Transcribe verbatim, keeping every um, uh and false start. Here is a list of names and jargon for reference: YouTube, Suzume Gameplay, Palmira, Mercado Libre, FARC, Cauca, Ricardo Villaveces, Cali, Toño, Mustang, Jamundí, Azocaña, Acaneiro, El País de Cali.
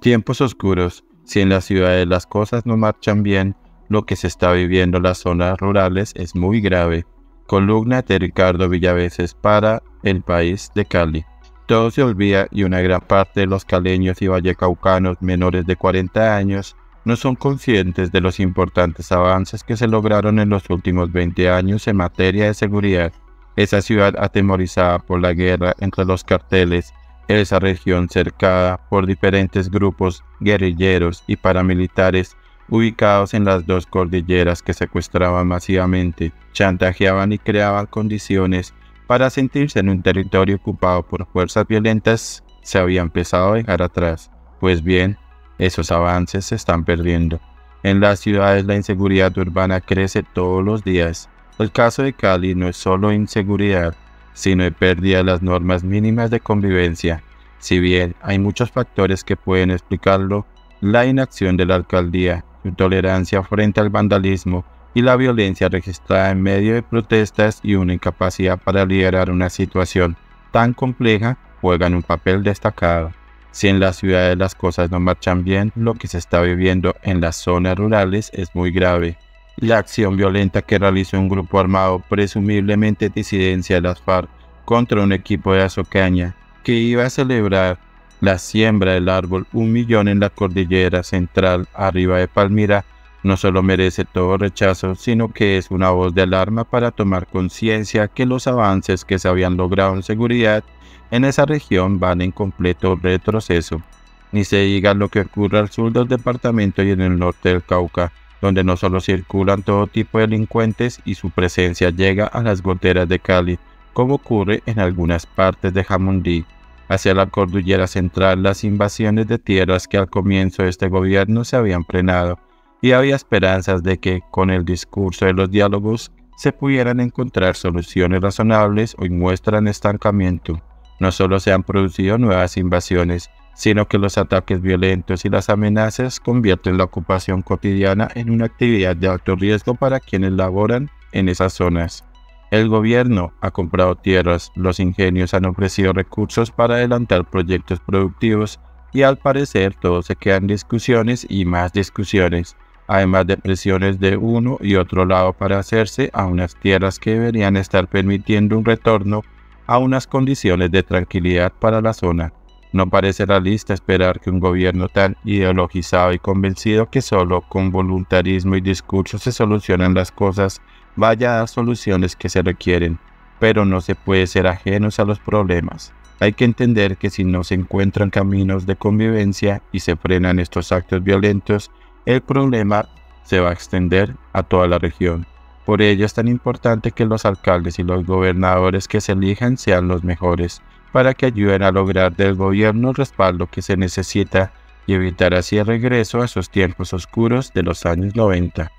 Tiempos oscuros. Si en las ciudades las cosas no marchan bien, lo que se está viviendo en las zonas rurales es muy grave. Columna de Ricardo Villaveces para El País de Cali. Todo se olvida y una gran parte de los caleños y vallecaucanos menores de cuarenta años no son conscientes de los importantes avances que se lograron en los últimos veinte años en materia de seguridad. Esa ciudad atemorizada por la guerra entre los carteles, esa región cercada por diferentes grupos guerrilleros y paramilitares ubicados en las dos cordilleras que secuestraban masivamente, chantajeaban y creaban condiciones para sentirse en un territorio ocupado por fuerzas violentas, se había empezado a dejar atrás. Pues bien, esos avances se están perdiendo. En las ciudades la inseguridad urbana crece todos los días. El caso de Cali no es solo inseguridad, sino de pérdida de las normas mínimas de convivencia. Si bien hay muchos factores que pueden explicarlo, la inacción de la alcaldía, su tolerancia frente al vandalismo y la violencia registrada en medio de protestas y una incapacidad para liderar una situación tan compleja juegan un papel destacado. Si en las ciudades las cosas no marchan bien, lo que se está viviendo en las zonas rurales es muy grave. La acción violenta que realizó un grupo armado, presumiblemente disidencia de las FARC, contra un equipo de Azocaña, que iba a celebrar la siembra del árbol un millón en la cordillera central arriba de Palmira, no solo merece todo rechazo, sino que es una voz de alarma para tomar conciencia que los avances que se habían logrado en seguridad en esa región van en completo retroceso. Ni se diga lo que ocurre al sur del departamento y en el norte del Cauca, donde no solo circulan todo tipo de delincuentes y su presencia llega a las goteras de Cali, como ocurre en algunas partes de Jamundí. Hacia la cordillera central, las invasiones de tierras que al comienzo de este gobierno se habían frenado, y había esperanzas de que, con el discurso de los diálogos, se pudieran encontrar soluciones razonables, hoy muestran estancamiento. No solo se han producido nuevas invasiones, sino que los ataques violentos y las amenazas convierten la ocupación cotidiana en una actividad de alto riesgo para quienes laboran en esas zonas. El gobierno ha comprado tierras, los ingenios han ofrecido recursos para adelantar proyectos productivos y al parecer todo se quedan discusiones y más discusiones, además de presiones de uno y otro lado para hacerse a unas tierras que deberían estar permitiendo un retorno a unas condiciones de tranquilidad para la zona. No parece realista esperar que un gobierno tan ideologizado y convencido que solo con voluntarismo y discurso se solucionan las cosas vaya a dar soluciones que se requieren, pero no se puede ser ajenos a los problemas. Hay que entender que si no se encuentran caminos de convivencia y se frenan estos actos violentos, el problema se va a extender a toda la región. Por ello es tan importante que los alcaldes y los gobernadores que se elijan sean los mejores, para que ayuden a lograr del gobierno el respaldo que se necesita y evitar así el regreso a esos tiempos oscuros de los años noventa.